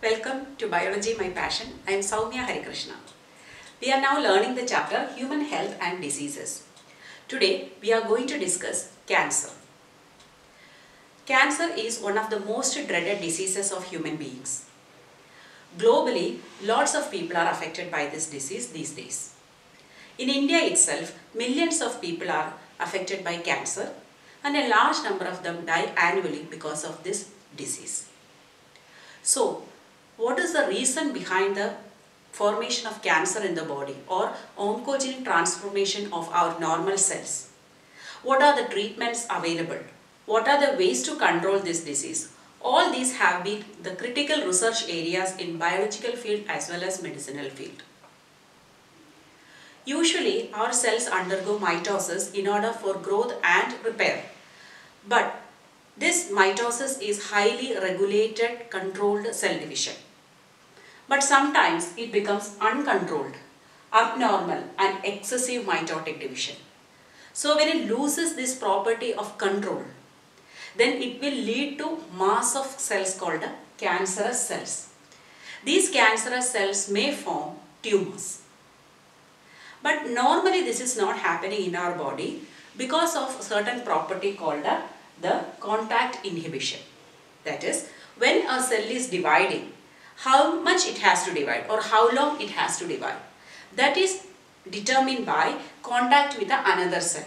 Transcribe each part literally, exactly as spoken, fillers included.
Welcome to Biology My Passion. I am Soumya Harikrishna. We are now learning the chapter Human Health and Diseases. Today we are going to discuss cancer. Cancer is one of the most dreaded diseases of human beings. Globally, lots of people are affected by this disease these days. In India itself, millions of people are affected by cancer and a large number of them die annually because of this disease. So, what is the reason behind the formation of cancer in the body or oncogenic transformation of our normal cells? What are the treatments available? What are the ways to control this disease? All these have been the critical research areas in biological field as well as medicinal field. Usually, our cells undergo mitosis in order for growth and repair. But this mitosis is highly regulated, controlled cell division. But sometimes it becomes uncontrolled, abnormal and excessive mitotic division. So when it loses this property of control, then it will lead to mass of cells called cancerous cells. These cancerous cells may form tumors. But normally this is not happening in our body because of a certain property called the contact inhibition. That is, when a cell is dividing, how much it has to divide or how long it has to divide, that is determined by contact with another cell.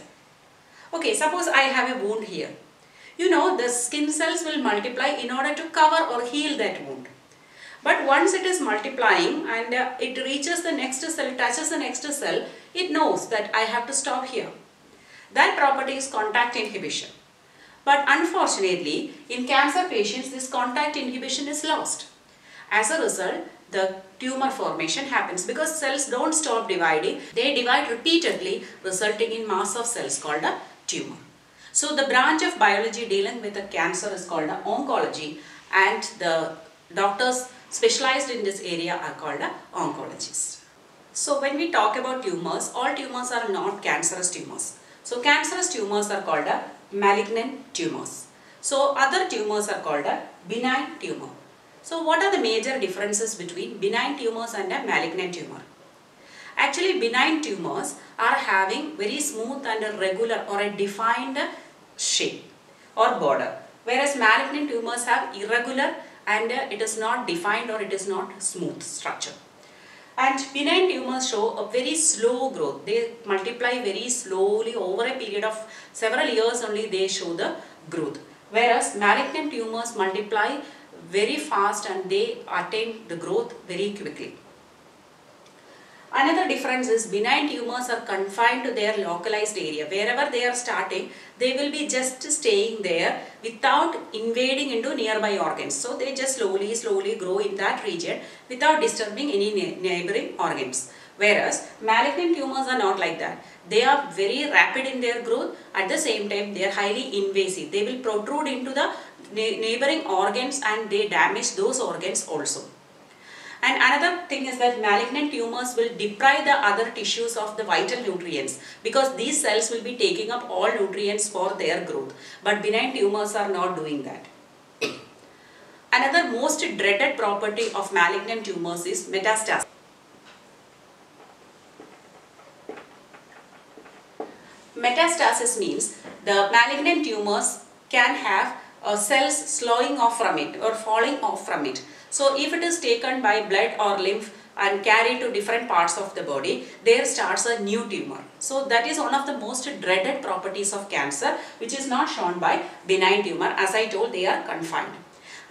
Okay, suppose I have a wound here. You know, the skin cells will multiply in order to cover or heal that wound. But once it is multiplying and uh, it reaches the next cell, touches the next cell, it knows that I have to stop here. That property is contact inhibition. But unfortunately, in cancer patients, this contact inhibition is lost. As a result, the tumor formation happens because cells don't stop dividing. They divide repeatedly, resulting in mass of cells called a tumor. So the branch of biology dealing with the cancer is called oncology, and the doctors specialized in this area are called oncologists. So when we talk about tumors, all tumors are not cancerous tumors. So cancerous tumors are called malignant tumors. So other tumors are called benign tumor. So what are the major differences between benign tumors and a malignant tumor? Actually, benign tumors are having very smooth and a regular or a defined shape or border, whereas malignant tumors have irregular and it is not defined or it is not smooth structure. And benign tumors show a very slow growth. They multiply very slowly over a period of several years only they show the growth, whereas malignant tumors multiply very fast and they attain the growth very quickly. Another difference is benign tumors are confined to their localized area. Wherever they are starting, they will be just staying there without invading into nearby organs. So they just slowly, slowly grow in that region without disturbing any neighboring organs. Whereas malignant tumors are not like that. They are very rapid in their growth. At the same time, they are highly invasive. They will protrude into the neighboring organs and they damage those organs also. And another thing is that malignant tumors will deprive the other tissues of the vital nutrients because these cells will be taking up all nutrients for their growth. But benign tumors are not doing that. Another most dreaded property of malignant tumors is metastasis. Metastasis means the malignant tumors can have uh, cells slowing off from it or falling off from it. So if it is taken by blood or lymph and carried to different parts of the body, there starts a new tumor. So that is one of the most dreaded properties of cancer, which is not shown by benign tumor. As I told, they are confined.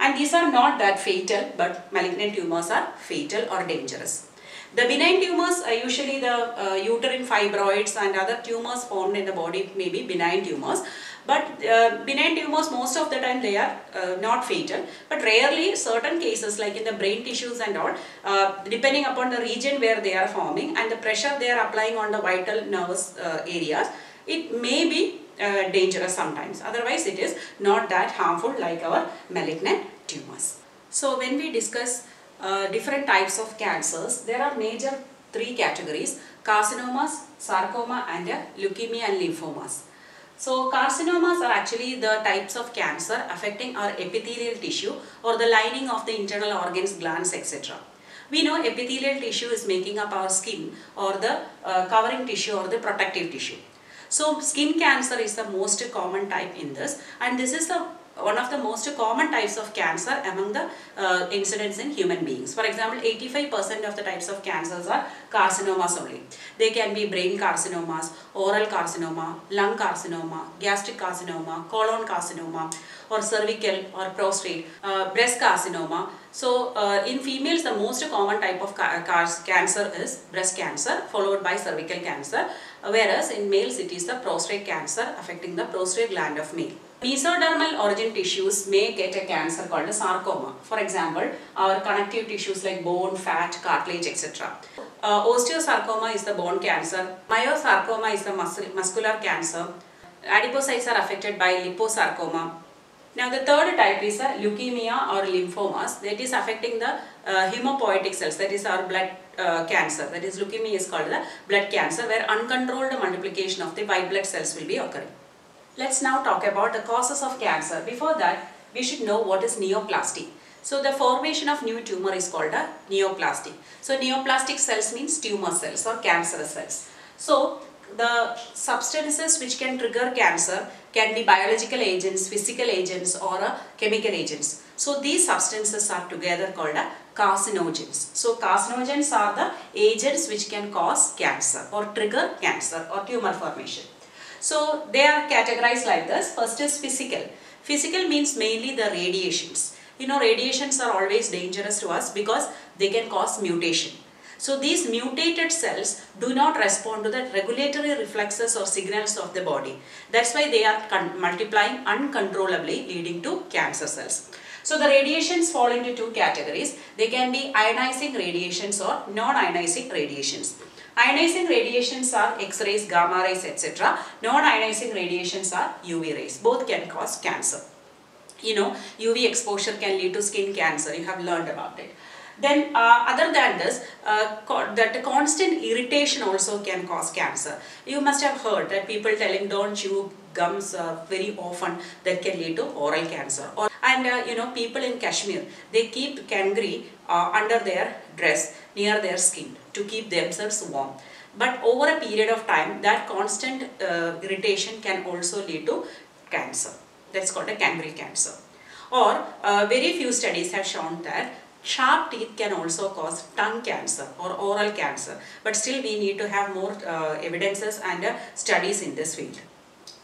And these are not that fatal, but malignant tumors are fatal or dangerous. The benign tumors are usually the uh, uterine fibroids and other tumors formed in the body, may be benign tumors. But uh, benign tumors, most of the time they are uh, not fatal, but rarely certain cases like in the brain tissues and all, uh, depending upon the region where they are forming and the pressure they are applying on the vital nervous uh, areas, it may be uh, dangerous sometimes. Otherwise, it is not that harmful like our malignant tumors. So when we discuss uh, different types of cancers, there are major three categories: carcinomas, sarcoma and uh, leukemia and lymphomas. So carcinomas are actually the types of cancer affecting our epithelial tissue or the lining of the internal organs, glands, et cetera. We know epithelial tissue is making up our skin or the uh, covering tissue or the protective tissue. So skin cancer is the most common type in this, and this is the one of the most common types of cancer among the uh, incidents in human beings. For example, eighty-five percent of the types of cancers are carcinomas only. They can be brain carcinomas, oral carcinoma, lung carcinoma, gastric carcinoma, colon carcinoma, or cervical or prostate, uh, breast carcinoma. So uh, in females, the most common type of car car cancer is breast cancer, followed by cervical cancer, whereas in males it is the prostate cancer affecting the prostate gland of male. Mesodermal origin tissues may get a cancer called a sarcoma. For example, our connective tissues like bone, fat, cartilage, et cetera. Uh, osteosarcoma is the bone cancer. Myosarcoma is the mus muscular cancer. Adipocytes are affected by liposarcoma. Now the third type is uh, leukemia or lymphomas, that is affecting the uh, hematopoietic cells, that is our blood uh, cancer, that is leukemia is called the blood cancer, where uncontrolled multiplication of the white blood cells will be occurring. Let's now talk about the causes of cancer. Before that, we should know what is neoplastic. So the formation of new tumor is called a neoplastic. So neoplastic cells means tumor cells or cancerous cells. So the substances which can trigger cancer can be biological agents, physical agents, or uh, chemical agents. So these substances are together called uh, carcinogens. So carcinogens are the agents which can cause cancer or trigger cancer or tumor formation. So they are categorized like this. First is physical. Physical means mainly the radiations. You know, radiations are always dangerous to us because they can cause mutation. So these mutated cells do not respond to the regulatory reflexes or signals of the body. That's why they are multiplying uncontrollably, leading to cancer cells. So the radiations fall into two categories. They can be ionizing radiations or non-ionizing radiations. Ionizing radiations are X-rays, gamma rays, et cetera. Non-ionizing radiations are U V rays. Both can cause cancer. You know, U V exposure can lead to skin cancer. You have learned about it. Then uh, other than this, uh, co that constant irritation also can cause cancer. You must have heard that people telling don't chew gums uh, very often, that can lead to oral cancer. Or, and uh, you know, people in Kashmir, they keep kangri uh, under their dress, near their skin, to keep themselves warm. But over a period of time, that constant uh, irritation can also lead to cancer. That's called a kangri cancer. Or uh, very few studies have shown that sharp teeth can also cause tongue cancer or oral cancer. But still we need to have more uh, evidences and uh, studies in this field.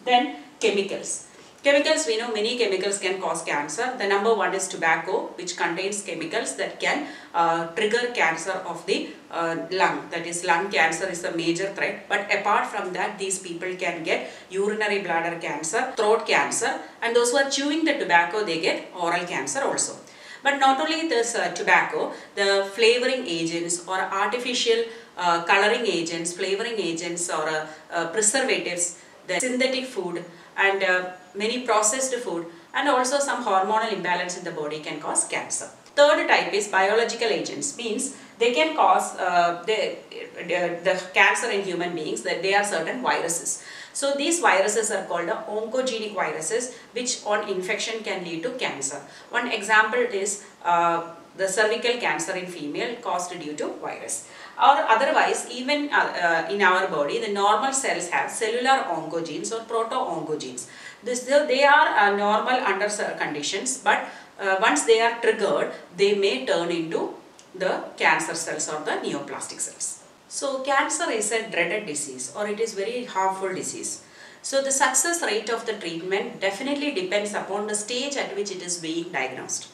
Then chemicals. Chemicals, we know many chemicals can cause cancer. The number one is tobacco, which contains chemicals that can uh, trigger cancer of the uh, lung. That is, lung cancer is the major threat. But apart from that, these people can get urinary bladder cancer, throat cancer, and those who are chewing the tobacco, they get oral cancer also. But not only this uh, tobacco, the flavoring agents or artificial uh, coloring agents, flavoring agents or uh, uh, preservatives, the synthetic food and uh, many processed food, and also some hormonal imbalance in the body can cause cancer. Third type is biological agents, means they can cause uh, the, the, the cancer in human beings, that they are certain viruses. So these viruses are called uh, oncogenic viruses, which on infection can lead to cancer. One example is uh, the cervical cancer in female caused due to virus. Or otherwise, even uh, uh, in our body, the normal cells have cellular oncogenes or proto-oncogenes. This, they are uh, normal under conditions, but uh, once they are triggered, they may turn into the cancer cells or the neoplastic cells. So cancer is a dreaded disease, or it is very harmful disease. So the success rate of the treatment definitely depends upon the stage at which it is being diagnosed.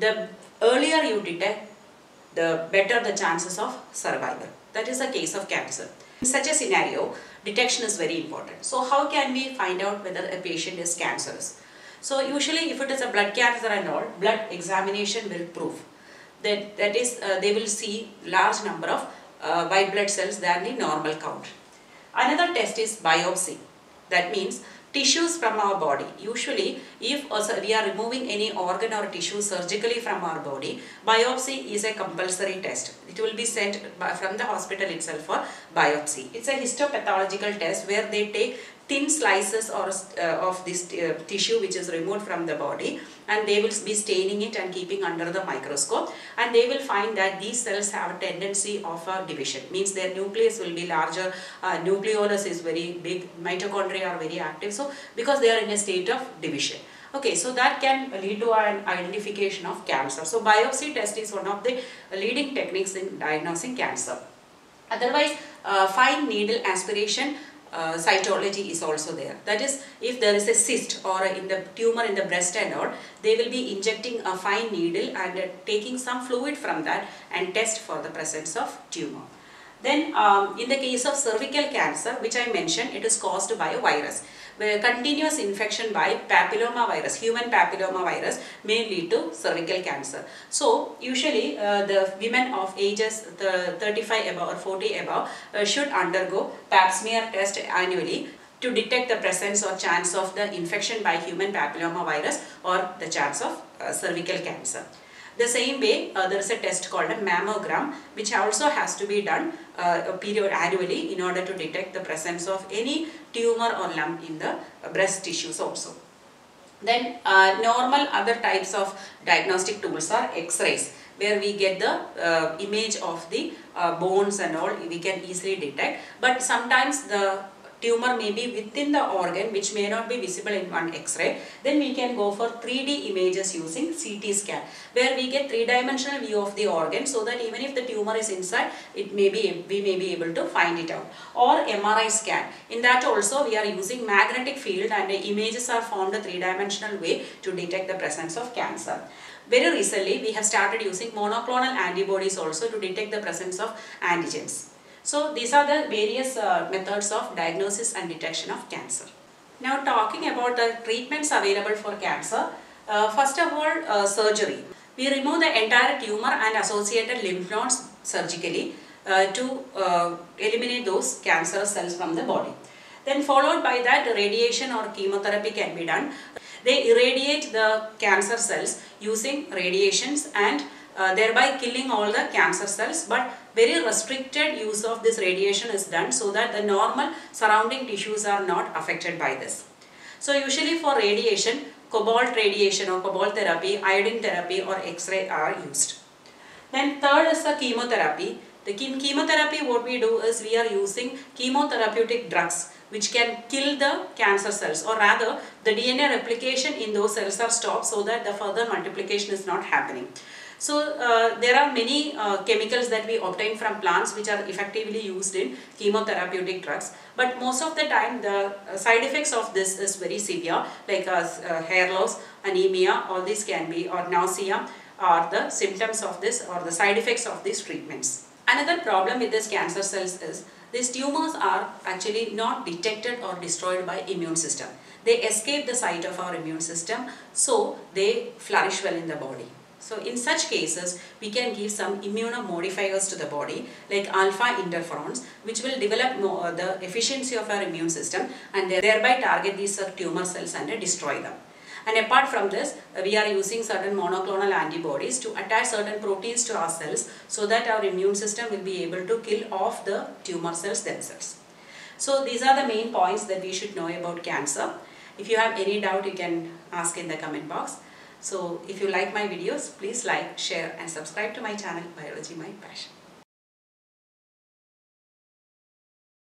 The earlier you detect, the better the chances of survival. That is the case of cancer. In such a scenario, detection is very important. So how can we find out whether a patient is cancerous? So usually if it is a blood cancer and all, blood examination will prove. That, that is, uh, they will see large number of uh, white blood cells than the normal count. Another test is biopsy. That means tissues from our body. Usually, if we are removing any organ or tissue surgically from our body, biopsy is a compulsory test. It will be sent from the hospital itself for biopsy. It's a histopathological test where they take thin slices or, uh, of this uh, tissue which is removed from the body, and they will be staining it and keeping under the microscope, and they will find that these cells have a tendency of a division, means their nucleus will be larger, uh, nucleolus is very big, mitochondria are very active, so because they are in a state of division. Okay, so that can lead to an identification of cancer. So biopsy test is one of the leading techniques in diagnosing cancer. Otherwise, uh, fine needle aspiration Uh, cytology is also there. That is, if there is a cyst or a, in the tumor in the breast and all, they will be injecting a fine needle and uh, taking some fluid from that and test for the presence of tumor. Then um, in the case of cervical cancer, which I mentioned, it is caused by a virus. Continuous infection by papilloma virus, human papilloma virus, may lead to cervical cancer. So usually uh, the women of ages thirty-five above or forty above uh, should undergo pap smear test annually to detect the presence or chance of the infection by human papilloma virus or the chance of uh, cervical cancer. The same way, uh, there is a test called a mammogram, which also has to be done uh, period annually in order to detect the presence of any tumor or lump in the breast tissues also. Then uh, normal other types of diagnostic tools are X-rays, where we get the uh, image of the uh, bones and all, we can easily detect. But sometimes the tumor may be within the organ, which may not be visible in one X-ray. Then we can go for three D images using C T scan, where we get three-dimensional view of the organ, so that even if the tumor is inside, it may be, we may be able to find it out. Or M R I scan. In that also, we are using magnetic field, and the images are formed a three-dimensional way to detect the presence of cancer. Very recently, we have started using monoclonal antibodies also to detect the presence of antigens. So these are the various uh, methods of diagnosis and detection of cancer. Now talking about the treatments available for cancer, uh, first of all, uh, surgery. We remove the entire tumor and associated lymph nodes surgically uh, to uh, eliminate those cancer cells from the body. Then followed by that, radiation or chemotherapy can be done. They irradiate the cancer cells using radiations and Uh, thereby killing all the cancer cells, but very restricted use of this radiation is done so that the normal surrounding tissues are not affected by this. So usually for radiation, cobalt radiation or cobalt therapy, iodine therapy or X-ray are used. Then third is the chemotherapy. The chemotherapy, what we do is we are using chemotherapeutic drugs which can kill the cancer cells, or rather the D N A replication in those cells are stopped so that the further multiplication is not happening. So uh, there are many uh, chemicals that we obtain from plants which are effectively used in chemotherapeutic drugs, but most of the time the side effects of this is very severe, like uh, uh, hair loss, anemia, all these can be, or nausea are the symptoms of this or the side effects of these treatments. Another problem with these cancer cells is these tumors are actually not detected or destroyed by immune system. They escape the site of our immune system, so they flourish well in the body. So in such cases, we can give some immunomodifiers to the body like alpha interferons, which will develop more the efficiency of our immune system and thereby target these tumor cells and destroy them. And apart from this, we are using certain monoclonal antibodies to attach certain proteins to our cells so that our immune system will be able to kill off the tumor cells themselves. So these are the main points that we should know about cancer. If you have any doubt, you can ask in the comment box. So if you like my videos, please like, share and subscribe to my channel, Biology My Passion.